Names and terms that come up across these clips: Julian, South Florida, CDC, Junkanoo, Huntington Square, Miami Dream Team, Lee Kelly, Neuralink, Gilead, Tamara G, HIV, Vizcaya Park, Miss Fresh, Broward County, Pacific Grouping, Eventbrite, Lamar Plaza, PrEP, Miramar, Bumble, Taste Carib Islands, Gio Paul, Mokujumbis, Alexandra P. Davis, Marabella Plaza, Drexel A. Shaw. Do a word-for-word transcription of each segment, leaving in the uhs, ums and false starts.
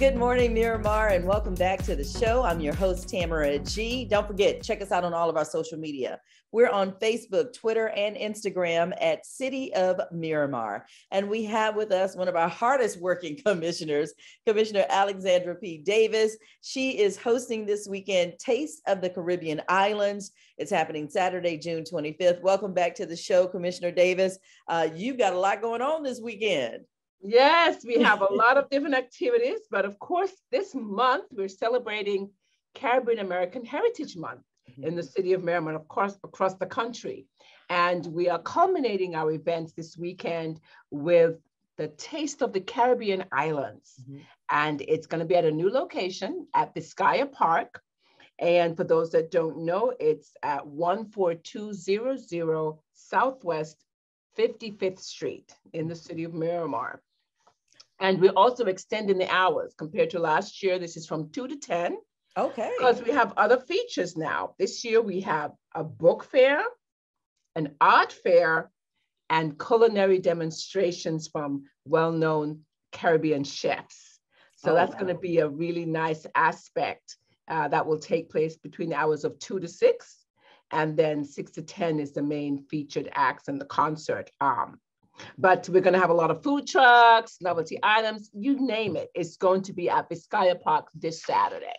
Well, good morning, Miramar, and welcome back to the show. I'm your host, Tamara G. Don't forget, check us out on all of our social media. We're on Facebook, Twitter, and Instagram at City of Miramar. And we have with us one of our hardest working commissioners, Commissioner Alexandra P. Davis. She is hosting this weekend Taste of the Caribbean Islands. It's happening Saturday, June twenty-fifth. Welcome back to the show, Commissioner Davis. Uh, you've got a lot going on this weekend. Yes, we have a lot of different activities, but of course, this month we're celebrating Caribbean American Heritage Month in the city of Miramar, of course, across the country. And we are culminating our events this weekend with the Taste of the Caribbean Islands. Mm-hmm. And it's going to be at a new location at Vizcaya Park. And for those that don't know, it's at one four two zero zero Southwest fifty-fifth Street in the city of Miramar. And we're also extending the hours compared to last year. This is from two to ten. Okay. Because we have other features now. This year we have a book fair, an art fair, and culinary demonstrations from well-known Caribbean chefs. So oh, that's wow. going to be a really nice aspect uh, that will take place between the hours of two to six. And then six to ten is the main featured acts and the concert. Um, But we're going to have a lot of food trucks, novelty items, you name it. It's going to be at Vizcaya Park this Saturday.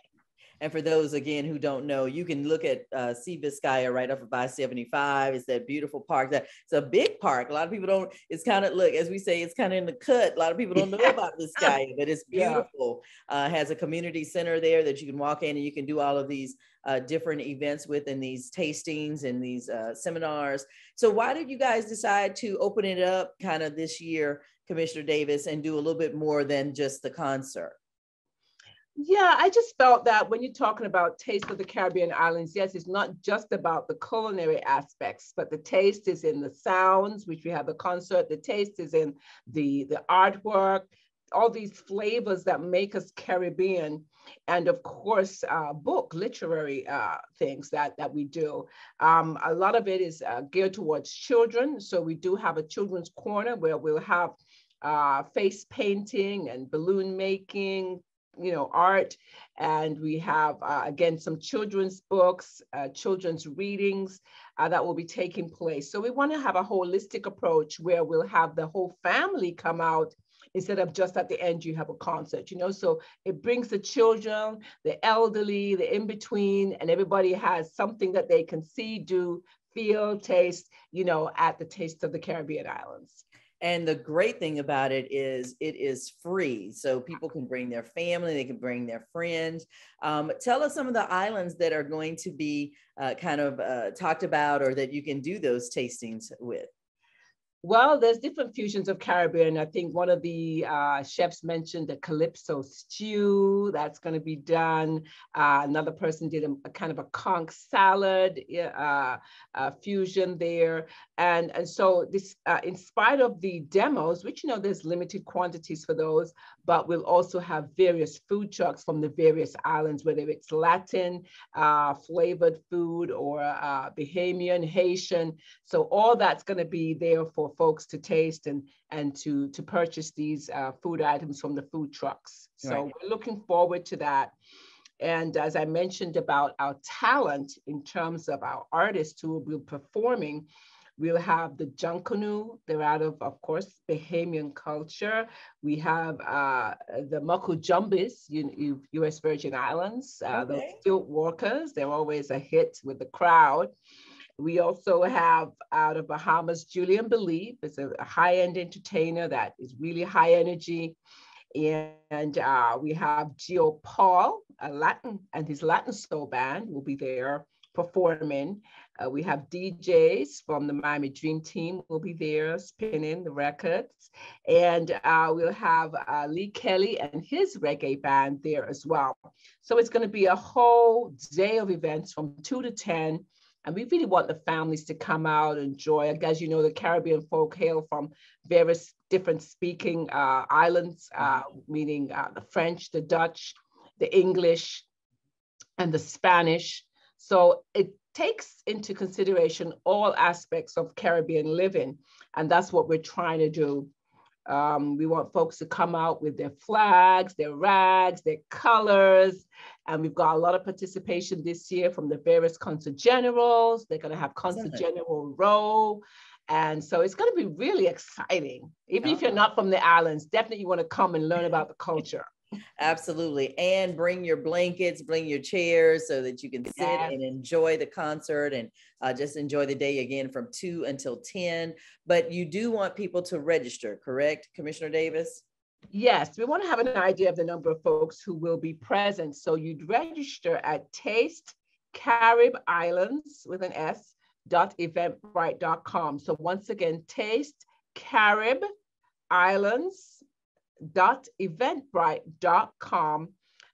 And for those, again, who don't know, you can look at uh, see Vizcaya right off of I seventy-five. It's that beautiful park. That, it's a big park. A lot of people don't, it's kind of, look, as we say, it's kind of in the cut. A lot of people don't know about Vizcaya, but it's beautiful. Yeah. Uh, has a community center there that you can walk in and you can do all of these uh, different events with, and these tastings and these uh, seminars. So why did you guys decide to open it up kind of this year, Commissioner Davis, and do a little bit more than just the concert? Yeah, I just felt that when you're talking about Taste of the Caribbean Islands, yes, it's not just about the culinary aspects, but the taste is in the sounds, which we have the concert, the taste is in the, the artwork, all these flavors that make us Caribbean, and of course, uh, book, literary uh, things that, that we do. Um, a lot of it is uh, geared towards children, so we do have a children's corner where we'll have uh, face painting and balloon making, you know, art, and we have, uh, again, some children's books, uh, children's readings uh, that will be taking place. So we want to have a holistic approach where we'll have the whole family come out instead of just at the end you have a concert, you know, so it brings the children, the elderly, the in-between, and everybody has something that they can see, do, feel, taste, you know, at the Taste of the Caribbean Islands. And the great thing about it is it is free. So people can bring their family, they can bring their friends. Um, tell us some of the islands that are going to be uh, kind of uh, talked about or that you can do those tastings with. Well, there's different fusions of Caribbean. I think one of the uh, chefs mentioned the Calypso stew that's going to be done. Uh, another person did a, a kind of a conch salad uh, uh, fusion there. And, and so this, uh, in spite of the demos, which, you know, there's limited quantities for those, but we'll also have various food trucks from the various islands, whether it's Latin uh, flavored food or uh, Bahamian, Haitian. So all that's going to be there for folks to taste and and to to purchase these uh, food items from the food trucks. So right. We're looking forward to that. And as I mentioned about our talent in terms of our artists who will be performing, we'll have the Junkanoo. They're out of, of course, Bahamian culture. We have uh, the Mokujumbis, U S Virgin Islands. Uh, okay. Those stilt walkers, they're always a hit with the crowd. We also have out of Bahamas, Julian is a high-end entertainer that is really high energy. And uh, we have Gio Paul, a Latin, and his Latin soul band will be there performing. Uh, we have D Js from the Miami Dream Team will be there spinning the records. And uh, we'll have uh, Lee Kelly and his reggae band there as well. So it's gonna be a whole day of events from two to ten. And we really want the families to come out and enjoy. As you know, the Caribbean folk hail from various different speaking uh, islands, uh, meaning uh, the French, the Dutch, the English, and the Spanish. So it takes into consideration all aspects of Caribbean living. And that's what we're trying to do Um, we want folks to come out with their flags, their rags, their colors. And we've got a lot of participation this year from the various consul generals. They're going to have consul general role. And so it's going to be really exciting. Even oh. if you're not from the islands, definitely you want to come and learn about the culture. Absolutely. And bring your blankets, bring your chairs so that you can sit yes. and enjoy the concert and uh, just enjoy the day again from two until ten. But you do want people to register, correct, Commissioner Davis? Yes, we want to have an idea of the number of folks who will be present. So you'd register at Taste Carib Islands with an S dot eventbrite dot com. So once again, Taste Carib Islands dot eventbrite dot com.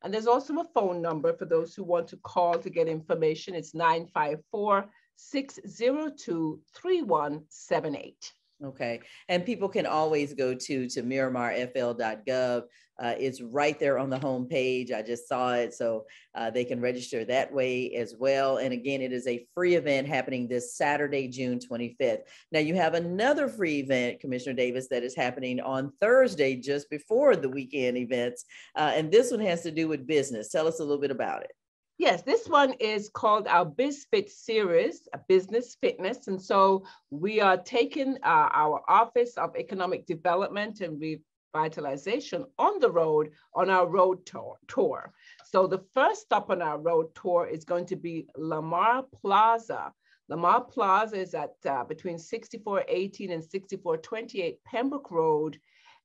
And there's also a phone number for those who want to call to get information. It's nine five four, six zero two, three one seven eight. Okay. And people can always go to, to Miramar F L dot gov. Uh, it's right there on the homepage. I just saw it. So uh, they can register that way as well. And again, it is a free event happening this Saturday, June twenty-fifth. Now you have another free event, Commissioner Davis, that is happening on Thursday, just before the weekend events. Uh, and this one has to do with business. Tell us a little bit about it. Yes, this one is called our BizFit series, Business Fitness. And so we are taking uh, our Office of Economic Development and Revitalization on the road on our road tour. tour. So the first stop on our road tour is going to be Lamar Plaza. Lamar Plaza is at uh, between sixty-four eighteen and sixty-four twenty-eight Pembroke Road.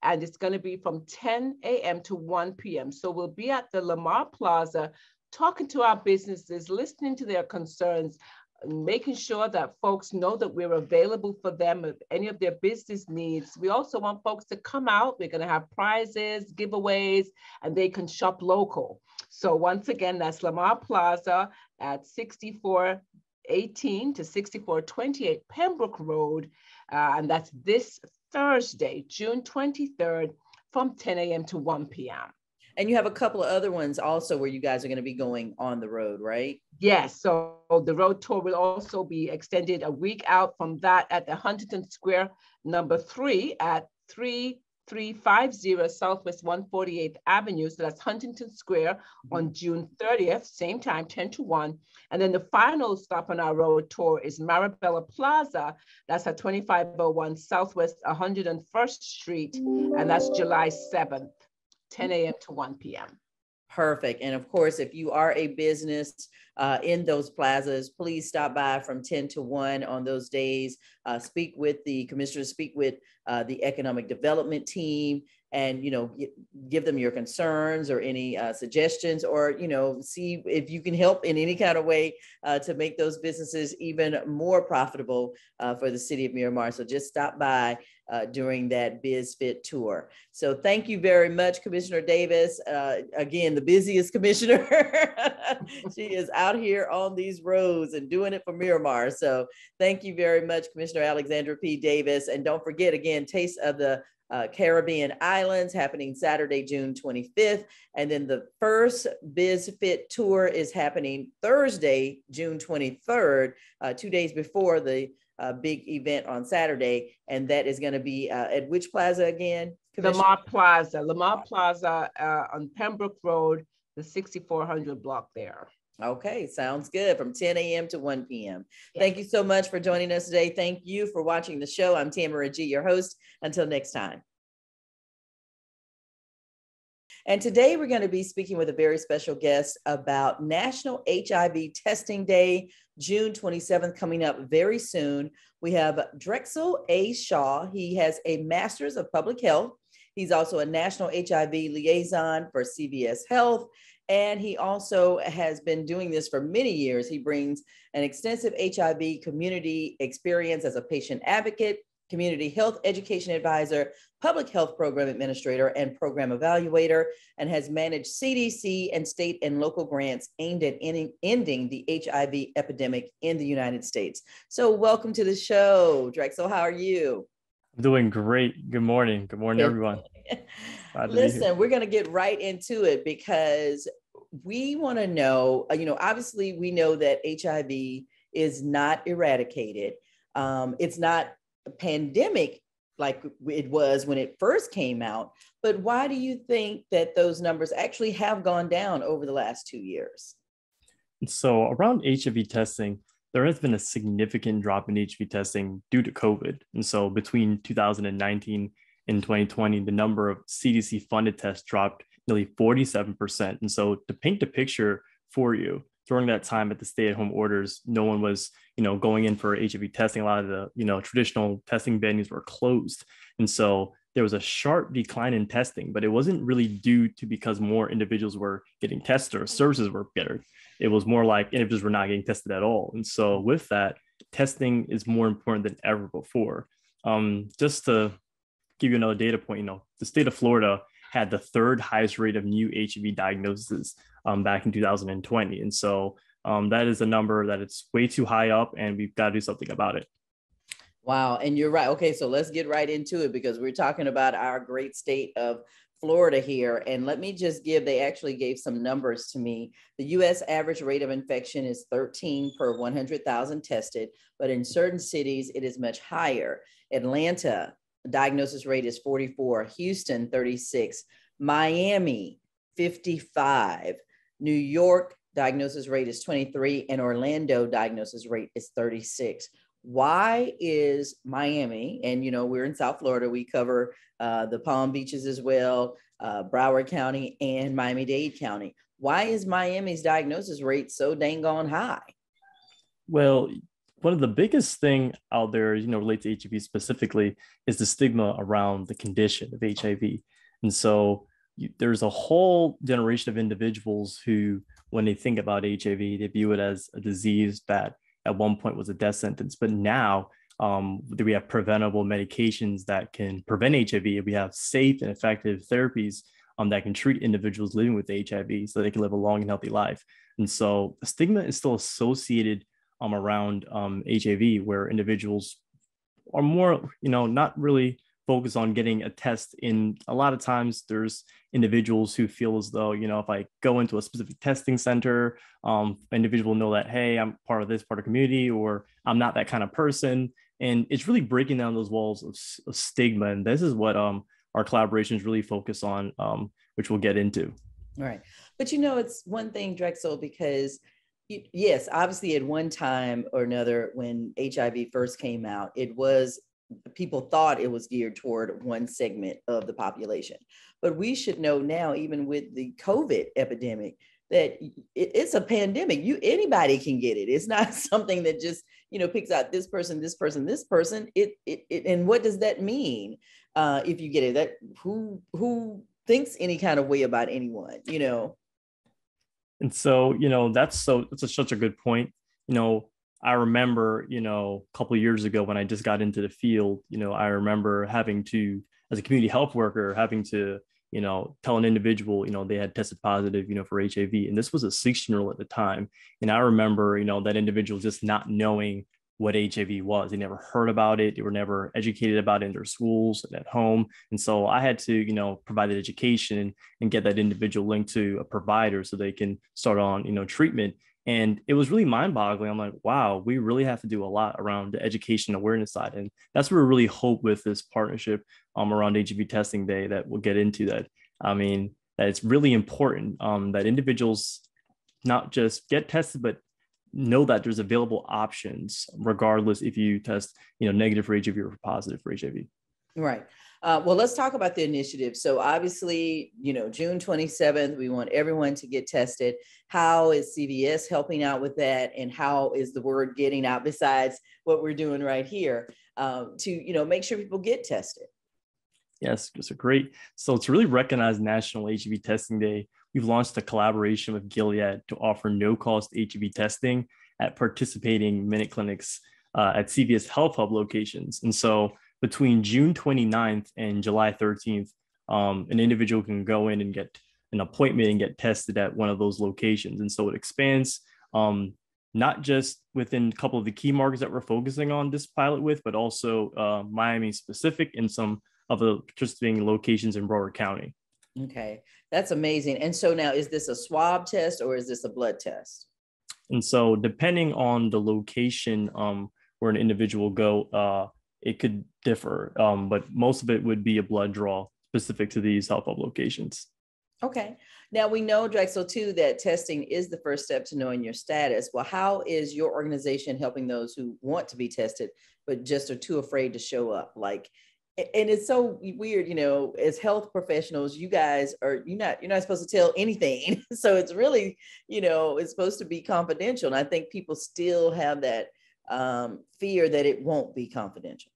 And it's going to be from ten a m to one p m So we'll be at the Lamar Plaza talking to our businesses, listening to their concerns, making sure that folks know that we're available for them if any of their business needs. We also want folks to come out. We're going to have prizes, giveaways, and they can shop local. So once again, that's Lamar Plaza at sixty-four eighteen to sixty-four twenty-eight Pembroke Road. Uh, and that's this Thursday, June twenty-third from ten a m to one p m And you have a couple of other ones also where you guys are going to be going on the road, right? Yes. So the road tour will also be extended a week out from that at the Huntington Square number three at three three five zero Southwest one forty-eighth Avenue. So that's Huntington Square on June thirtieth, same time, ten to one. And then the final stop on our road tour is Marabella Plaza. That's at twenty-five oh one Southwest one hundred first Street. And that's July seventh. ten a m to one p m Perfect. And of course, if you are a business uh, in those plazas, please stop by from ten to one on those days. Uh, speak with the commissioners, speak with uh, the economic development team, and, you know, give them your concerns or any uh, suggestions, or, you know, see if you can help in any kind of way uh, to make those businesses even more profitable uh, for the city of Miramar. So just stop by Uh, during that BizFit tour. So thank you very much, Commissioner Davis. Uh, again, the busiest commissioner. She is out here on these roads and doing it for Miramar. So thank you very much, Commissioner Alexandra P. Davis. And don't forget, again, Taste of the Uh, Caribbean Islands happening Saturday, June twenty-fifth. And then the first BizFit tour is happening Thursday, June twenty-third, uh, two days before the uh, big event on Saturday. And that is going to be uh, at which plaza again? Lamar Plaza, Lamar Plaza uh, on Pembroke Road, the sixty-four hundred block there. Okay, sounds good. From ten a m to one p m Yes. Thank you so much for joining us today. Thank you for watching the show. I'm Tamara G, your host. Until next time. And today we're going to be speaking with a very special guest about National H I V Testing Day, June twenty-seventh, coming up very soon. We have Drexel A. Shaw. He has a master's of public health. He's also a national H I V liaison for C V S Health. And he also has been doing this for many years. He brings an extensive H I V community experience as a patient advocate, community health education advisor, public health program administrator, and program evaluator, and has managed C D C and state and local grants aimed at ending the H I V epidemic in the United States. So welcome to the show, Drexel. How are you? I'm doing great. Good morning. Good morning, everyone. Listen, we're going to get right into it because we want to know, you know, obviously we know that H I V is not eradicated. Um, it's not a pandemic like it was when it first came out. But why do you think that those numbers actually have gone down over the last two years? So around H I V testing, there has been a significant drop in H I V testing due to COVID. And so between two thousand nineteen and twenty twenty, the number of C D C-funded tests dropped nearly forty-seven percent. And so to paint the picture for you, during that time at the stay-at-home orders, no one was, you know, going in for H I V testing. A lot of the, you know, traditional testing venues were closed. And so there was a sharp decline in testing, but it wasn't really due to because more individuals were getting tested or services were better. It was more like individuals were not getting tested at all. And so with that, testing is more important than ever before. Um, just to give you another data point, you know, the state of Florida had the third highest rate of new H I V diagnoses um, back in two thousand twenty. And so um, that is a number that it's way too high up, and we've got to do something about it. Wow. And you're right. Okay. So let's get right into it, because we're talking about our great state of Florida here. And let me just give, they actually gave some numbers to me. The U S average rate of infection is thirteen per one hundred thousand tested, but in certain cities, it is much higher. Atlanta, diagnosis rate is forty-four, Houston, thirty-six, Miami, fifty-five, New York, diagnosis rate is twenty-three, and Orlando, diagnosis rate is thirty-six. Why is Miami, and you know, we're in South Florida, we cover uh, the Palm Beaches as well, uh, Broward County and Miami-Dade County. Why is Miami's diagnosis rate so dang on high? Well, one of the biggest thing out there, you know, related to H I V specifically, is the stigma around the condition of H I V. And so you, there's a whole generation of individuals who, when they think about H I V, they view it as a disease that at one point was a death sentence. But now um, we have preventable medications that can prevent H I V. We have safe and effective therapies um, that can treat individuals living with H I V so they can live a long and healthy life. And so stigma is still associated Um, around um, H I V, where individuals are more, you know, not really focused on getting a test. In a lot of times, there's individuals who feel as though, you know, if I go into a specific testing center, um, individual know that, hey, I'm part of this part of community, or I'm not that kind of person. And it's really breaking down those walls of, of stigma. And this is what um, our collaborations really focus on, um, which we'll get into. All right. But, you know, it's one thing, Drexel, because yes, obviously at one time or another, when H I V first came out, it was, people thought it was geared toward one segment of the population. But we should know now, even with the COVID epidemic, that it's a pandemic. You, anybody can get it. It's not something that just, you know, picks out this person, this person, this person. It, it, it and what does that mean uh, if you get it? That who who thinks any kind of way about anyone, you know? And so, you know, that's so that's a, such a good point. You know, I remember, you know, a couple of years ago when I just got into the field, you know, I remember having to, as a community health worker, having to, you know, tell an individual, you know, they had tested positive, you know, for H I V. And this was a sixteen-year-old at the time. And I remember, you know, that individual just not knowing what H I V was. They never heard about it. They were never educated about it in their schools and at home. And so I had to, you know, provide that education and get that individual linked to a provider so they can start on, you know, treatment. And it was really mind-boggling. I'm like, wow, we really have to do a lot around the education awareness side. And that's where we really hope with this partnership um, around H I V testing day that we'll get into that. I mean, that it's really important um, that individuals not just get tested, but know that there's available options, regardless if you test, you know, negative for H I V or positive for H I V. Right. Uh, well, let's talk about the initiative. So obviously, you know, June twenty-seventh, we want everyone to get tested. How is C V S helping out with that? And how is the word getting out besides what we're doing right here um, to, you know, make sure people get tested? Yes, just a great. So to really recognize National H I V Testing Day, we've launched a collaboration with Gilead to offer no-cost H I V testing at participating minute clinics uh, at C V S Health Hub locations. And so between June twenty-ninth and July thirteenth, um, an individual can go in and get an appointment and get tested at one of those locations. And so it expands um, not just within a couple of the key markets that we're focusing on this pilot with, but also uh, Miami-specific and some of the participating locations in Broward County. Okay, that's amazing. And so now, is this a swab test or is this a blood test? And so depending on the location um, where an individual go, uh, it could differ, um, but most of it would be a blood draw specific to these health hub locations. Okay. Now we know, Drexel, too, that testing is the first step to knowing your status. Well, how is your organization helping those who want to be tested, but just are too afraid to show up? Like, and it's so weird, you know, as health professionals, you guys are, you're not, you're not supposed to tell anything. So it's really, you know, it's supposed to be confidential. And I think people still have that um, fear that it won't be confidential.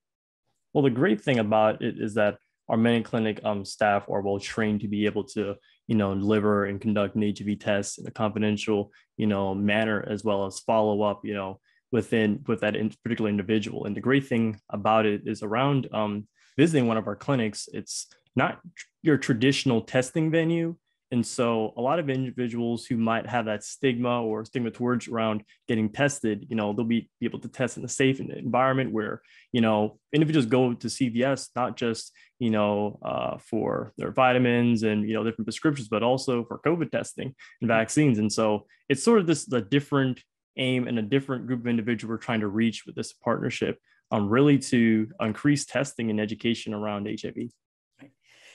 Well, the great thing about it is that our many clinic um, staff are well trained to be able to, you know, deliver and conduct an H I V test in a confidential, you know, manner, as well as follow up, you know, within with that in particular individual. And the great thing about it is around um, visiting one of our clinics, it's not tr- your traditional testing venue. And so a lot of individuals who might have that stigma or stigma towards around getting tested, you know, they'll be, be able to test in a safe environment where, you know, individuals go to C V S, not just, you know, uh, for their vitamins and, you know, different prescriptions, but also for COVID testing and vaccines. And so it's sort of this, the different aim and a different group of individuals we're trying to reach with this partnership, um, really to increase testing and education around H I V.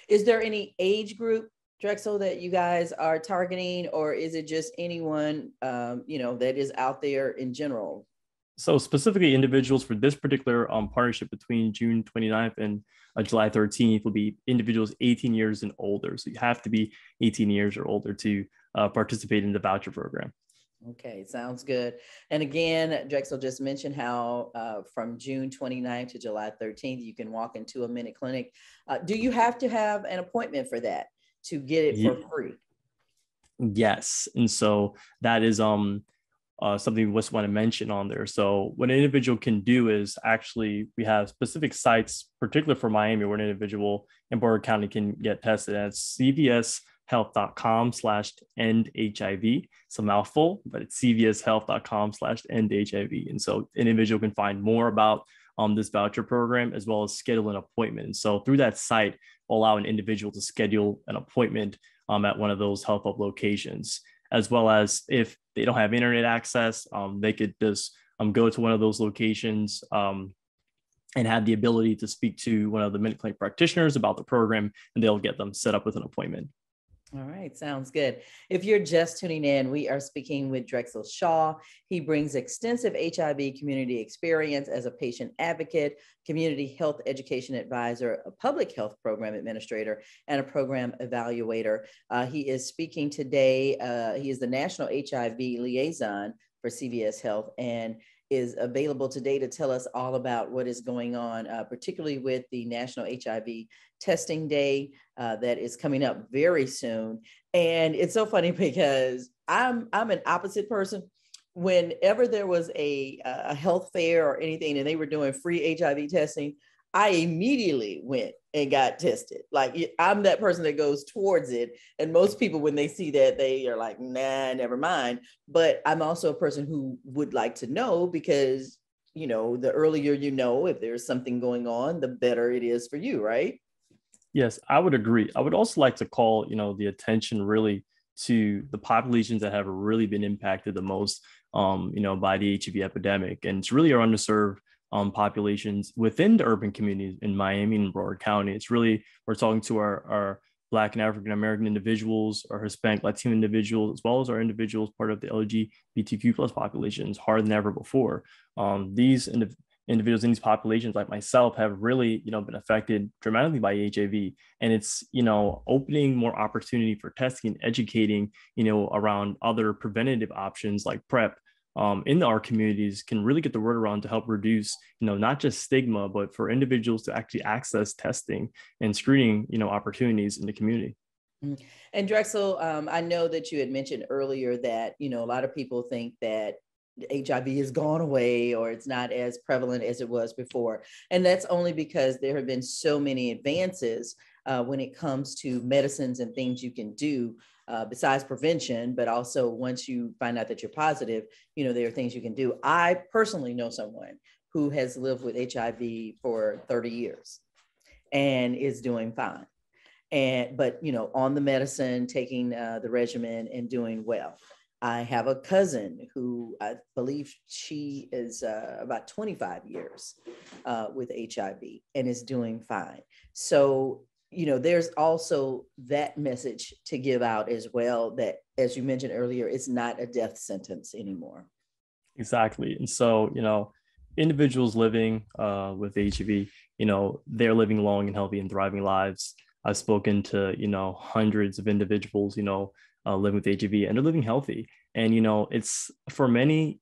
Is there any age group, Drexel, that you guys are targeting, or is it just anyone, um, you know, that is out there in general? So specifically individuals for this particular um, partnership between June twenty-ninth and uh, July thirteenth will be individuals eighteen years and older. So you have to be eighteen years or older to uh, participate in the voucher program. Okay, sounds good. And again, Drexel just mentioned how uh, from June twenty-ninth to July thirteenth, you can walk into a minute clinic. Uh, do you have to have an appointment for that to get it for free? Yes. And so that is um uh, something we just want to mention on there. So what an individual can do is actually, we have specific sites, particularly for Miami, where an individual in Broward County can get tested at C V S health dot com slash end H I V. It's a mouthful, but it's C V S health dot com slash end H I V. And so an individual can find more about um, this voucher program, as well as schedule an appointment. And so through that site, allow an individual to schedule an appointment um, at one of those health hub locations, as well as if they don't have internet access, um, they could just um, go to one of those locations um, and have the ability to speak to one of the minute clinic practitioners about the program, and they'll get them set up with an appointment. All right. Sounds good. If you're just tuning in, we are speaking with Drexel Shaw. He brings extensive H I V community experience as a patient advocate, community health education advisor, a public health program administrator, and a program evaluator. Uh, he is speaking today. Uh, he is the National H I V Liaison for C V S Health and is available today to tell us all about what is going on, uh, particularly with the National H I V Testing Day uh, that is coming up very soon. And it's so funny because I'm I'm an opposite person. Whenever there was a, a health fair or anything and they were doing free H I V testing, I immediately went and got tested. Like, I'm that person that goes towards it. And most people, when they see that, they are like, nah, never mind. But I'm also a person who would like to know, because, you know, the earlier you know if there's something going on, the better it is for you, right? Yes, I would agree. I would also like to call, you know, the attention really to the populations that have really been impacted the most, um, you know, by the H I V epidemic. And it's really our underserved Um, populations within the urban communities in Miami and Broward County. It's really, we're talking to our, our Black and African-American individuals, our Hispanic, Latino individuals, as well as our individuals part of the L G B T Q plus populations, harder than ever before. Um, these indiv- individuals in these populations, like myself, have really, you know, been affected dramatically by H I V. And it's, you know, opening more opportunity for testing and educating, you know, around other preventative options like PrEP, Um, in our communities, can really get the word around to help reduce, you know, not just stigma, but for individuals to actually access testing and screening, you know, opportunities in the community. And Drexel, um, I know that you had mentioned earlier that, you know, a lot of people think that H I V has gone away or it's not as prevalent as it was before. And that's only because there have been so many advances uh, when it comes to medicines and things you can do. Uh, besides prevention, but also once you find out that you're positive, you know, there are things you can do. I personally know someone who has lived with H I V for thirty years and is doing fine. And, but, you know, on the medicine, taking uh, the regimen and doing well. I have a cousin who I believe she is uh, about twenty-five years uh, with H I V and is doing fine. So, you know, there's also that message to give out as well, that, as you mentioned earlier, it's not a death sentence anymore. Exactly. And so, you know, individuals living uh, with H I V, you know, they're living long and healthy and thriving lives. I've spoken to, you know, hundreds of individuals, you know, Uh, living with H I V, and they're living healthy. And, you know, it's for many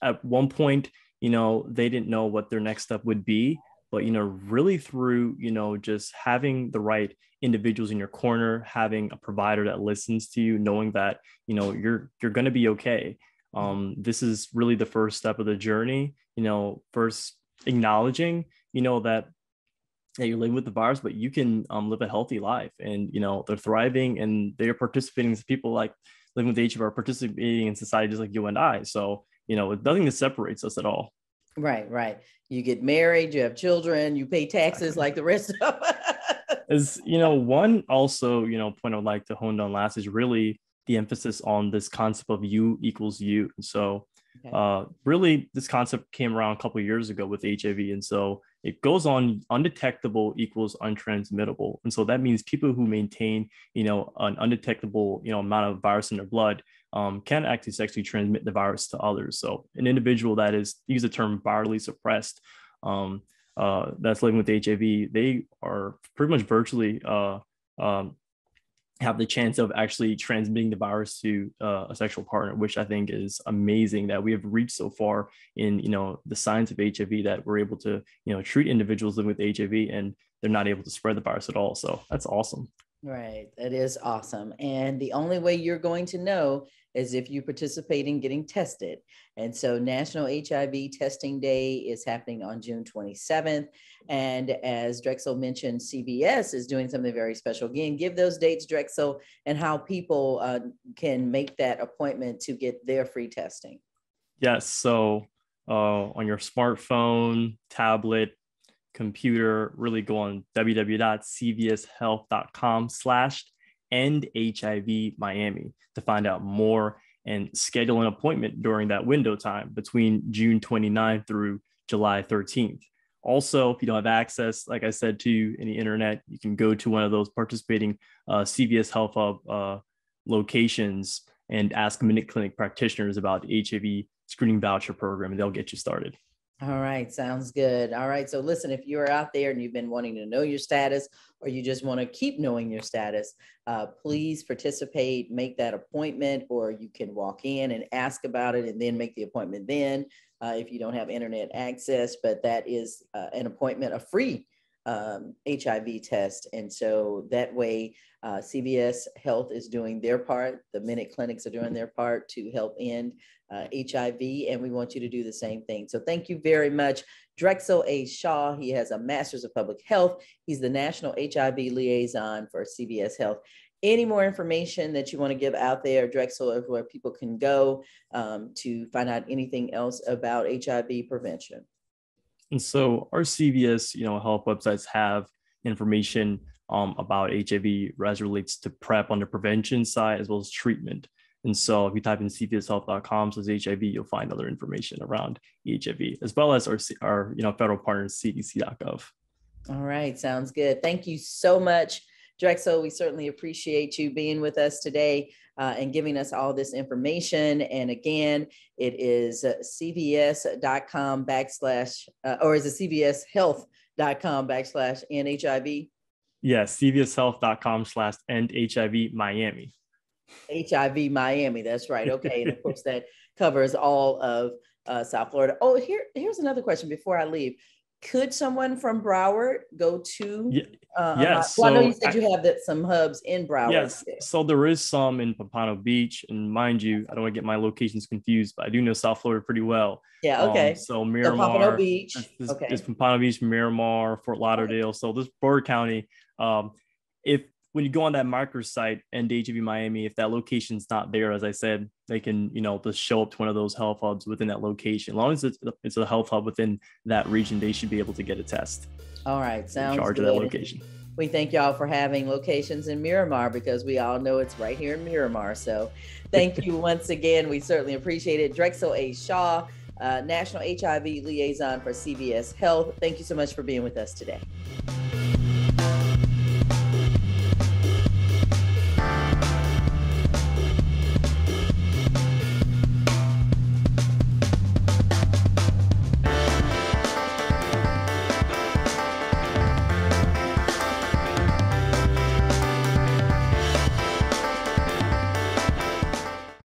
at one point, you know, they didn't know what their next step would be, but, you know, really through, you know, just having the right individuals in your corner, having a provider that listens to you, knowing that, you know, you're, you're going to be okay. Um, this is really the first step of the journey, you know, first acknowledging, you know, that that you're living with the virus, but you can um, live a healthy life. And, you know, they're thriving and they're participating. People like living with H I V are participating in society just like you and I. So, you know, nothing that separates us at all. Right, right. You get married, you have children, you pay taxes like the rest of us. As, you know, one also, you know, point I would like to hone on last is really the emphasis on this concept of you equals you. And so okay. uh, really this concept came around a couple of years ago with H I V. And so it goes on undetectable equals untransmittable. And so that means people who maintain, you know, an undetectable, you know, amount of virus in their blood um, can actually sexually transmit the virus to others. So an individual that is, use the term virally suppressed, um, uh, that's living with H I V, they are pretty much virtually uh, um, have the chance of actually transmitting the virus to uh, a sexual partner, which I think is amazing that we have reached so far in, you know, the science of H I V, that we're able to, you know, treat individuals living with H I V and they're not able to spread the virus at all. So that's awesome. Right. That is awesome. And the only way you're going to know is if you participate in getting tested. And so National H I V Testing Day is happening on June twenty-seventh. And as Drexel mentioned, C V S is doing something very special. Again, give those dates, Drexel, and how people uh, can make that appointment to get their free testing. Yes. So uh, on your smartphone, tablet, computer, really go on w w w dot c v s health dot com slash end H I V Miami to find out more and schedule an appointment during that window time between June twenty-ninth through July thirteenth. Also, if you don't have access, like I said, to any internet, you can go to one of those participating uh, C V S Health Hub uh, locations and ask Minute Clinic practitioners about the H I V screening voucher program, and they'll get you started. All right. Sounds good. All right. So listen, if you're out there and you've been wanting to know your status, or you just want to keep knowing your status, uh, please participate, make that appointment, or you can walk in and ask about it and then make the appointment then uh, if you don't have internet access. But that is uh, an appointment, a free um, H I V test. And so that way uh, C V S Health is doing their part. The Minute Clinics are doing their part to help end Uh, H I V, and we want you to do the same thing. So thank you very much. Drexel A. Shaw, he has a master's of public health. He's the national H I V liaison for C V S Health. Any more information that you want to give out there, Drexel, of where people can go um, to find out anything else about H I V prevention? And so our C V S, you know, health websites have information um, about H I V as relates to PrEP on the prevention side, as well as treatment. And so if you type in c v s health dot com slash H I V, you'll find other information around H I V, as well as our, our you know, federal partners, C D C dot gov. All right. Sounds good. Thank you so much, Drexel. We certainly appreciate you being with us today uh, and giving us all this information. And again, it is c v s dot com backslash, uh, or is it c v s health dot com backslash N H I V? Yes, c v s health dot com slash N H I V Miami. H I V Miami. That's right. Okay. And of course that covers all of uh, South Florida. Oh, here, here's another question before I leave. Could someone from Broward go to? Uh, yes. Well, so I know you said I, you have that, some hubs in Broward. Yes. So there is some in Pompano Beach, and mind you, I don't want to get my locations confused, but I do know South Florida pretty well. Yeah. Okay. Um, so Miramar, so Pompano Beach. There's, okay. There's Pompano Beach, Miramar, Fort Lauderdale. Okay. So this Broward County. Um, if When you go on that microsite and H I V Miami, if that location's not there, as I said, they can, you know, just show up to one of those health hubs within that location. As long as it's, it's a health hub within that region, they should be able to get a test. All right. Sounds good. In charge of that location. we thank y'all for having locations in Miramar, because we all know it's right here in Miramar. So thank you once again. We certainly appreciate it. Drexel A. Shaw, uh, National H I V Liaison for C V S Health. Thank you so much for being with us today.